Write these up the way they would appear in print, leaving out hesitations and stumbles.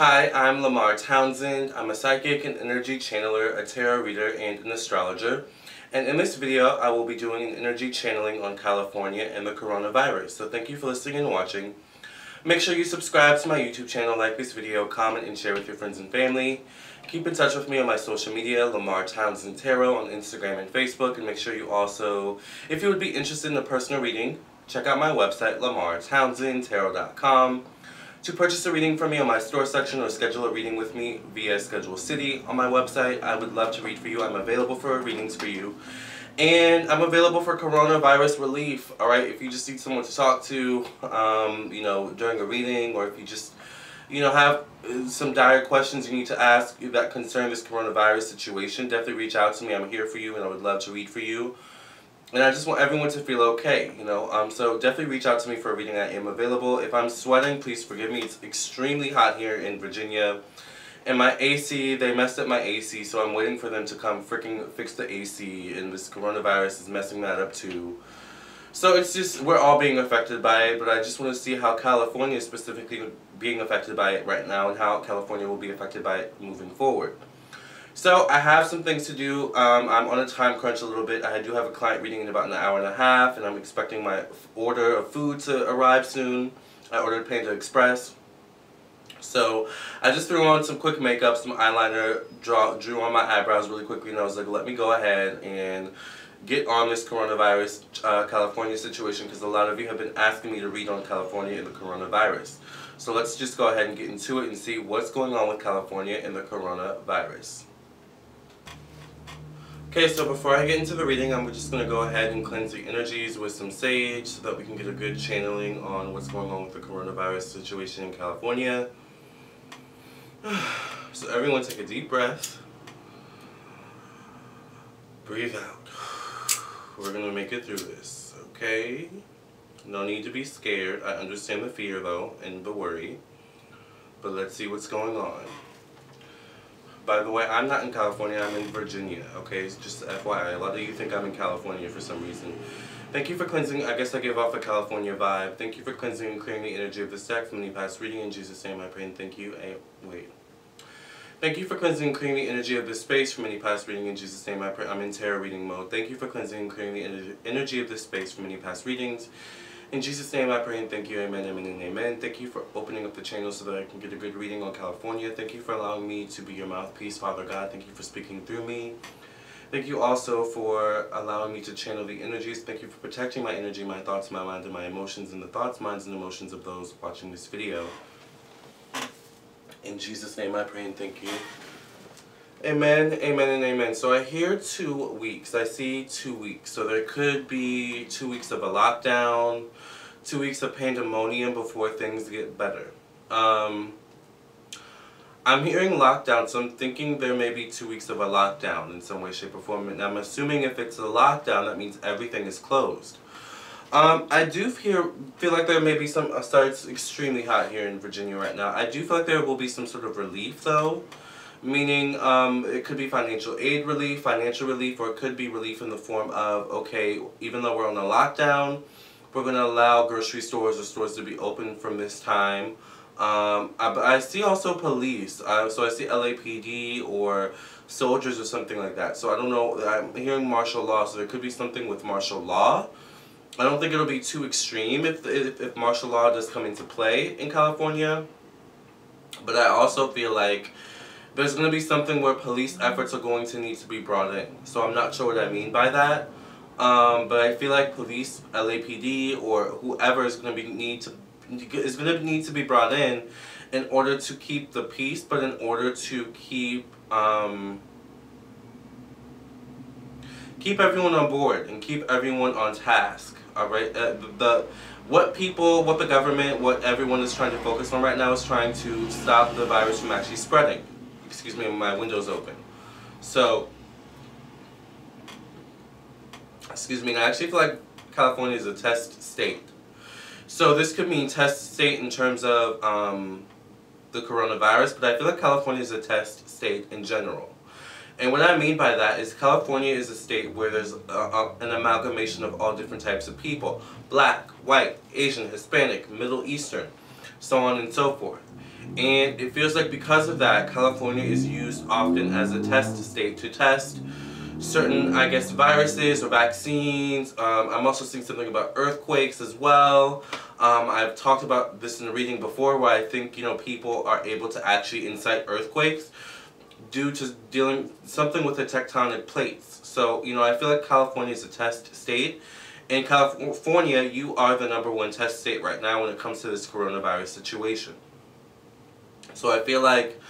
Hi, I'm Lamarr Townsend. I'm a psychic, an energy channeler, a tarot reader, and an astrologer. And in this video, I will be doing an energy channeling on California and the coronavirus. So thank you for listening and watching. Make sure you subscribe to my YouTube channel, like this video, comment, and share with your friends and family. Keep in touch with me on my social media, Lamarr Townsend Tarot, on Instagram and Facebook. And make sure you also, if you would be interested in a personal reading, check out my website, LamarrTownsendTarot.com. To purchase a reading from me on my store section or schedule a reading with me via Schedule City on my website, I would love to read for you. I'm available for readings for you. And I'm available for coronavirus relief, all right? If you just need someone to talk to, you know, during a reading, or if you just, you know, have some dire questions you need to ask that concern this coronavirus situation, definitely reach out to me. I'm here for you, and I would love to read for you. And I just want everyone to feel okay, you know, so definitely reach out to me for a reading. I am available. If I'm sweating, please forgive me. It's extremely hot here in Virginia. And my AC, they messed up my AC, so I'm waiting for them to come freaking fix the AC, and this coronavirus is messing that up too. So it's just, we're all being affected by it, but I just want to see how California is specifically being affected by it right now and how California will be affected by it moving forward. So I have some things to do. I'm on a time crunch a little bit. I do have a client reading in about an hour and a half, and I'm expecting my order of food to arrive soon. I ordered Panda Express. So I just threw on some quick makeup, some eyeliner, drew on my eyebrows really quickly, and I was like, let me go ahead and get on this coronavirus California situation, because a lot of you have been asking me to read on California and the coronavirus. So let's just go ahead and get into it and see what's going on with California and the coronavirus. Okay, so before I get into the reading, I'm just going to go ahead and cleanse the energies with some sage so that we can get a good channeling on what's going on with the coronavirus situation in California. So everyone take a deep breath. Breathe out. We're going to make it through this, okay? No need to be scared. I understand the fear, though, and the worry. But let's see what's going on. By the way, I'm not in California, I'm in Virginia, okay? It's just FYI, a lot of you think I'm in California for some reason. Thank you for cleansing, I guess I gave off a California vibe. Thank you for cleansing and clearing the energy of this deck from any past reading. In Jesus' name I pray and thank you. Thank you for cleansing and clearing the energy of this space from any past reading. In Jesus' name I pray. I'm in tarot reading mode. Thank you for cleansing and clearing the energy of this space from any past readings. In Jesus' name I pray and thank you, amen, amen, and amen. Thank you for opening up the channel so that I can get a good reading on California. Thank you for allowing me to be your mouthpiece, Father God. Thank you for speaking through me. Thank you also for allowing me to channel the energies. Thank you for protecting my energy, my thoughts, my mind, and my emotions, and the thoughts, minds, and emotions of those watching this video. In Jesus' name I pray and thank you. Amen, amen, and amen. So I hear 2 weeks. I see 2 weeks. So there could be 2 weeks of a lockdown, 2 weeks of pandemonium before things get better. I'm hearing lockdown, so I'm thinking there may be 2 weeks of a lockdown in some way, shape, or form. And I'm assuming if it's a lockdown, that means everything is closed. I do feel like there may be some... Sorry, it's extremely hot here in Virginia right now. I do feel like there will be some sort of relief, though. Meaning, it could be financial aid relief, or it could be relief in the form of, okay, even though we're on a lockdown, we're going to allow grocery stores or stores to be open from this time. I see also police, so I see LAPD or soldiers or something like that. So I don't know, I'm hearing martial law, so there could be something with martial law. I don't think it'll be too extreme if martial law does come into play in California. But I also feel like there's going to be something where police efforts are going to need to be brought in. So I'm not sure what I mean by that. But I feel like police, LAPD, or whoever is going to need to be brought in order to keep the peace, but in order to keep everyone on board and keep everyone on task. All right, what the government, what everyone is trying to focus on right now is trying to stop the virus from actually spreading. Excuse me, my window's open. So, excuse me, I actually feel like California is a test state. So this could mean test state in terms of the coronavirus, but I feel like California is a test state in general. And what I mean by that is California is a state where there's an amalgamation of all different types of people. Black, white, Asian, Hispanic, Middle Eastern. so on and so forth. And it feels like because of that, California is used often as a test state to test certain, I guess, viruses or vaccines. I'm also seeing something about earthquakes as well. I've talked about this in a reading before where I think, you know, people are able to actually incite earthquakes due to dealing something with the tectonic plates. So, you know, I feel like California is a test state. In California, you are the #1 test state right now when it comes to this coronavirus situation. So I feel like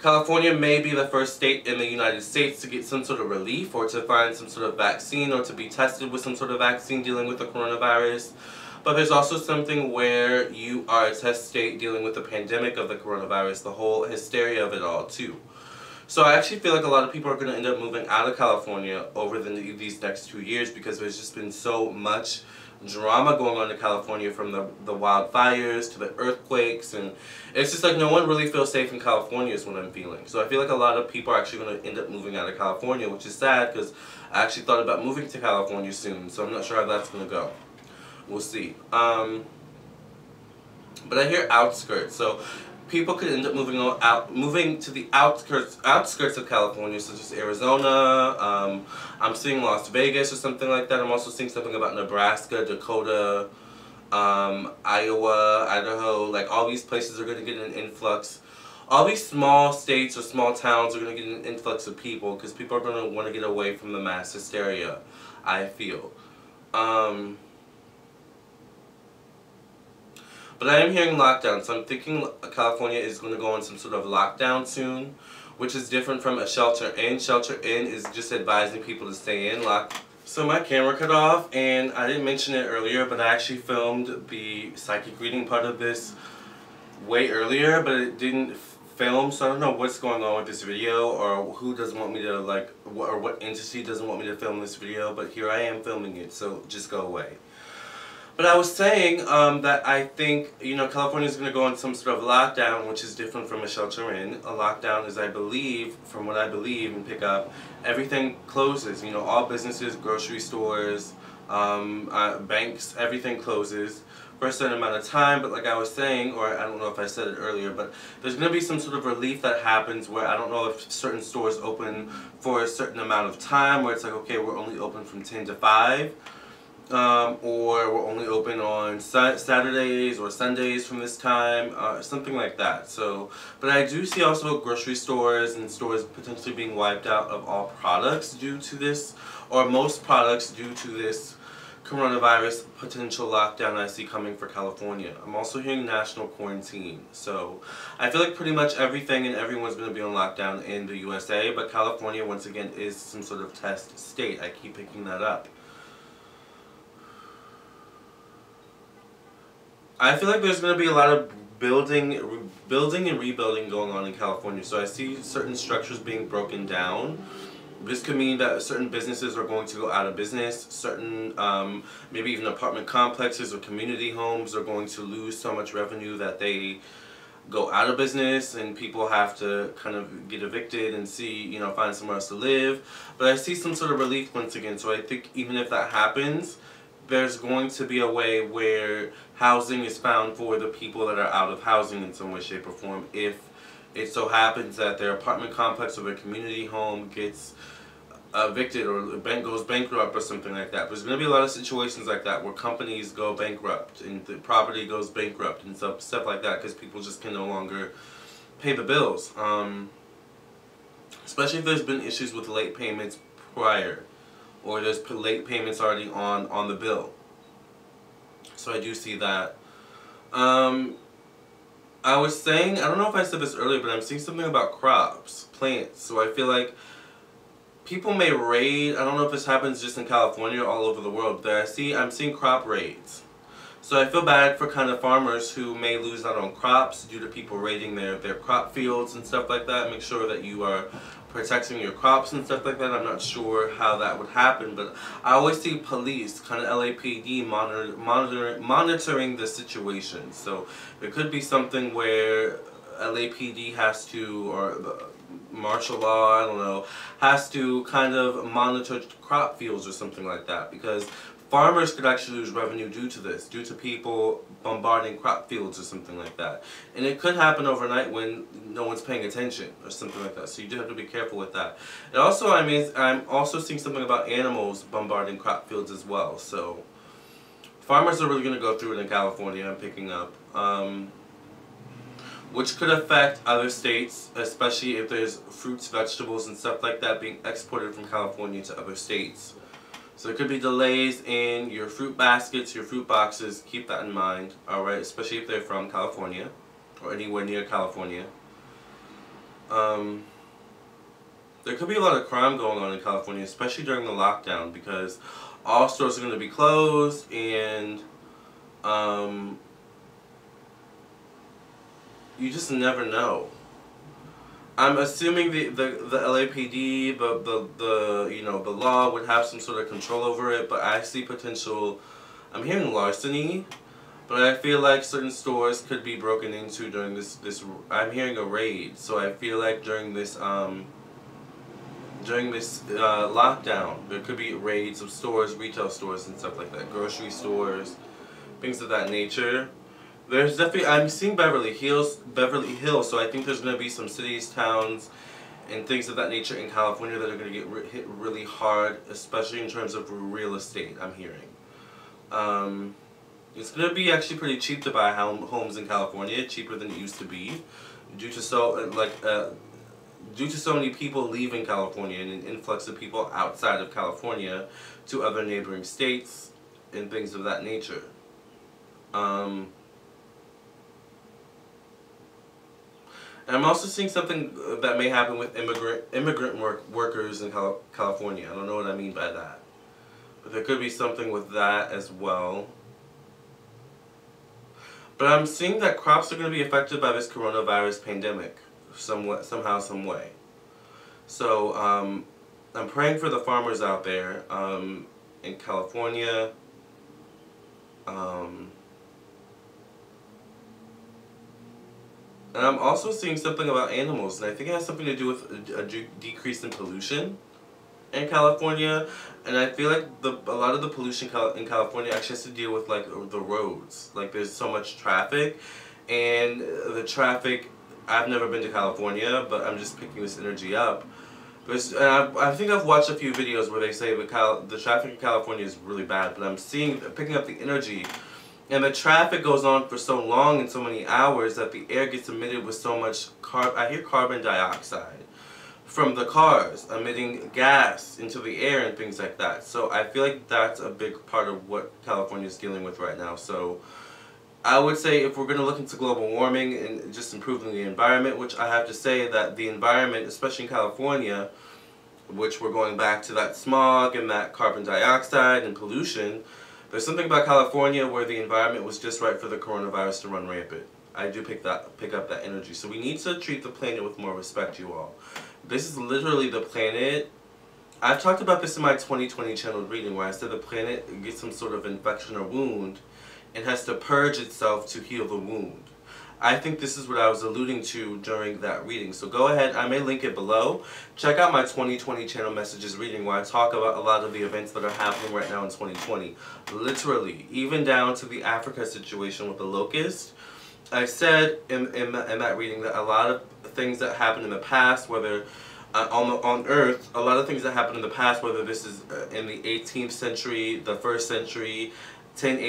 California may be the first state in the United States to get some sort of relief or to find some sort of vaccine or to be tested with some sort of vaccine dealing with the coronavirus. But there's also something where you are a test state dealing with the pandemic of the coronavirus, the whole hysteria of it all too. So I actually feel like a lot of people are going to end up moving out of California over these next 2 years because there's just been so much drama going on in California, from the wildfires to the earthquakes, and it's just like no one really feels safe in California is what I'm feeling. So I feel like a lot of people are actually going to end up moving out of California, which is sad because I actually thought about moving to California soon, so I'm not sure how that's going to go. We'll see. But I hear outskirts, so people could end up moving to the outskirts of California, such as Arizona. I'm seeing Las Vegas or something like that. I'm also seeing something about Nebraska, Dakota, Iowa, Idaho. Like, all these places are going to get an influx. All these small states or small towns are going to get an influx of people because people are going to want to get away from the mass hysteria, I feel. But I am hearing lockdown, so I'm thinking California is going to go on some sort of lockdown soon, which is different from a shelter in. Shelter in is just advising people to stay in. So my camera cut off, and I didn't mention it earlier, but I actually filmed the psychic reading part of this way earlier, but it didn't film, so I don't know what's going on with this video, or who doesn't want me to, like, or what entity doesn't want me to film this video, but here I am filming it, so just go away. But I was saying that I think, you know, California is going to go on some sort of lockdown, which is different from a shelter-in. A lockdown is, I believe, from what I believe and pick up, everything closes. You know, all businesses, grocery stores, banks, everything closes for a certain amount of time. But like I was saying, or I don't know if I said it earlier, but there's going to be some sort of relief that happens where I don't know if certain stores open for a certain amount of time, where it's like, okay, we're only open from 10 to 5. Or we're only open on Saturdays or Sundays from this time, something like that. So, but I do see also grocery stores and stores potentially being wiped out of all products due to this, or most products due to this coronavirus potential lockdown I see coming for California. I'm also hearing national quarantine. So I feel like pretty much everything and everyone's going to be on lockdown in the USA, but California, once again, is some sort of test state. I keep picking that up. I feel like there's going to be a lot of building and rebuilding going on in California. So I see certain structures being broken down. This could mean that certain businesses are going to go out of business. Certain, maybe even apartment complexes or community homes are going to lose so much revenue that they go out of business, and people have to kind of get evicted and see, you know, find somewhere else to live. But I see some sort of relief once again. So I think even if that happens, there's going to be a way where housing is found for the people that are out of housing in some way, shape, or form. If it so happens that their apartment complex or their community home gets evicted or goes bankrupt or something like that. There's going to be a lot of situations like that where companies go bankrupt and the property goes bankrupt and stuff like that because people just can no longer pay the bills. Especially if there's been issues with late payments prior, or there's late payments already on the bill. So I do see that. I was saying, I don't know if I said this earlier, but I'm seeing something about crops, plants. So I feel like people may raid. I don't know if this happens just in California or all over the world, but I'm seeing crop raids. So I feel bad for kind of farmers who may lose out on crops due to people raiding their crop fields and stuff like that. Make sure that you are protecting your crops and stuff like that. I'm not sure how that would happen, but I always see police, kind of LAPD, monitoring the situation. So there could be something where LAPD has to, or martial law, I don't know, has to kind of monitor crop fields or something like that, because Farmers could actually lose revenue due to this, due to people bombarding crop fields or something like that. And it could happen overnight when no one's paying attention or something like that. So you do have to be careful with that. And also, I mean, I'm also seeing something about animals bombarding crop fields as well. So farmers are really going to go through it in California, I'm picking up. Which could affect other states, especially if there's fruits, vegetables, and stuff like that being exported from California to other states. So there could be delays in your fruit baskets, your fruit boxes. Keep that in mind, all right? Especially if they're from California or anywhere near California. There could be a lot of crime going on in California, especially during the lockdown, because all stores are going to be closed, and you just never know. I'm assuming the LAPD, the law would have some sort of control over it, but I see potential. I'm hearing larceny, but I feel like certain stores could be broken into during this. I'm hearing a raid, so I feel like during this lockdown, there could be raids of stores, retail stores, and stuff like that, grocery stores, things of that nature. There's definitely, I'm seeing Beverly Hills, so I think there's going to be some cities, towns, and things of that nature in California that are going to get hit really hard, especially in terms of real estate, I'm hearing. It's going to be actually pretty cheap to buy homes in California, cheaper than it used to be, due to so many people leaving California and an influx of people outside of California to other neighboring states and things of that nature. I'm also seeing something that may happen with immigrant workers in California. I don't know what I mean by that, but there could be something with that as well. But I'm seeing that crops are going to be affected by this coronavirus pandemic, somehow, some way. So I'm praying for the farmers out there in California. And I'm also seeing something about animals, and I think it has something to do with a decrease in pollution in California. And I feel like a lot of the pollution in California actually has to deal with, like, the roads. Like, there's so much traffic, and the traffic, I've never been to California, but I'm just picking this energy up. And I think I've watched a few videos where they say the traffic in California is really bad, but I'm seeing, picking up the energy. And the traffic goes on for so long and so many hours that the air gets emitted with so much I hear carbon dioxide from the cars, emitting gas into the air and things like that. So I feel like that's a big part of what California is dealing with right now. So I would say if we're going to look into global warming and just improving the environment, which I have to say that the environment, especially in California, which we're going back to that smog and that carbon dioxide and pollution, there's something about California where the environment was just right for the coronavirus to run rampant. I do pick up that energy. So we need to treat the planet with more respect, you all. This is literally the planet. I've talked about this in my 2020 channeled reading where I said the planet gets some sort of infection or wound and has to purge itself to heal the wound. I think this is what I was alluding to during that reading. So go ahead, I may link it below. Check out my 2020 channel messages reading where I talk about a lot of the events that are happening right now in 2020. Literally, even down to the Africa situation with the locust. I said in that reading that a lot of things that happened in the past, whether on Earth, a lot of things that happened in the past, whether this is in the 18th century, the 1st century, 10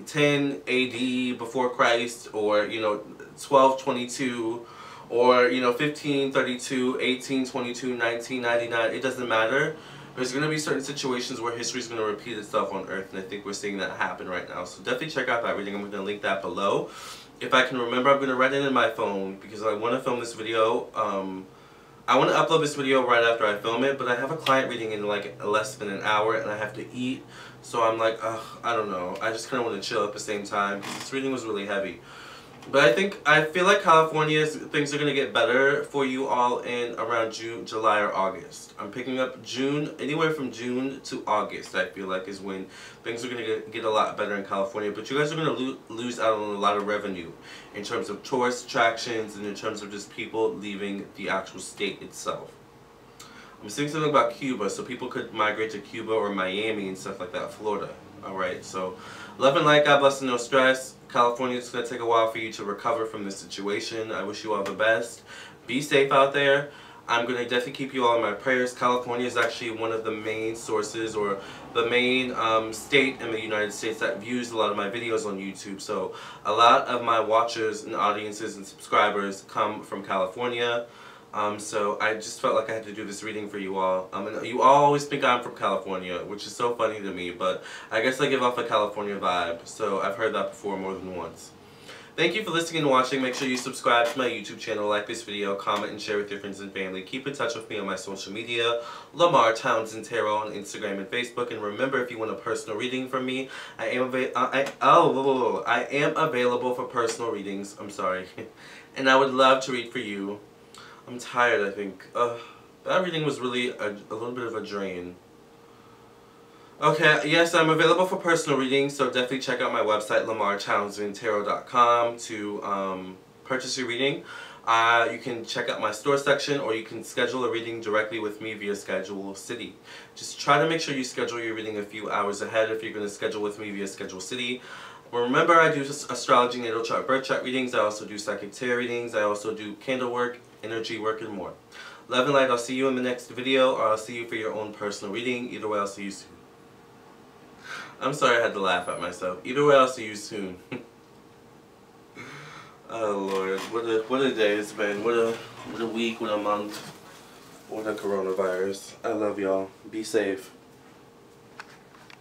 AD before Christ, or 1222, or 1532, 1822, 1999, it doesn't matter. There's going to be certain situations where history is going to repeat itself on Earth, and I think we're seeing that happen right now. So definitely check out that reading. I'm going to link that below. If I can remember, I'm going to write it in my phone because I want to film this video. I want to upload this video right after I film it, but I have a client reading in like less than an hour and I have to eat. So I'm like, ugh, I don't know. I just kind of want to chill at the same time because this reading was really heavy. But I feel like California's things are going to get better for you all in around June, July, or August. I'm picking up June, anywhere from June to August, I feel like, is when things are going to get a lot better in California. But you guys are going to lose out on a lot of revenue in terms of tourist attractions and in terms of just people leaving the actual state itself. I'm seeing something about Cuba, so people could migrate to Cuba or Miami and stuff like that, Florida. Alright, so love and light, God bless and no stress. California, it's going to take a while for you to recover from this situation. I wish you all the best. Be safe out there. I'm going to definitely keep you all in my prayers. California is actually one of the main sources, or the main state in the United States that views a lot of my videos on YouTube. So a lot of my watchers and audiences and subscribers come from California. So I just felt like I had to do this reading for you all. And you all always think I'm from California, which is so funny to me, but I guess I give off a California vibe. So I've heard that before more than once. Thank you for listening and watching. Make sure you subscribe to my YouTube channel, like this video, comment and share with your friends and family. Keep in touch with me on my social media, Lamarr Townsend Tarot on Instagram and Facebook. And remember, if you want a personal reading from me, I am available for personal readings. I'm sorry. And I would love to read for you. I'm tired, I think. That reading was really a little bit of a drain. Okay, yes, I'm available for personal readings, so definitely check out my website, LamarrTownsendTarot.com, to purchase your reading. You can check out my store section, or you can schedule a reading directly with me via Schedule City. Just try to make sure you schedule your reading a few hours ahead if you're going to schedule with me via Schedule City. Remember, I do astrology, natal chart, birth chart readings. I also do psychic tarot readings. I also do candle work, energy work, and more. Love and light, I'll see you in the next video, or I'll see you for your own personal reading. Either way, I'll see you soon. I'm sorry I had to laugh at myself. Either way, I'll see you soon. Oh Lord, what a day it's been. What a week, what a month, what a coronavirus. I love y'all. Be safe.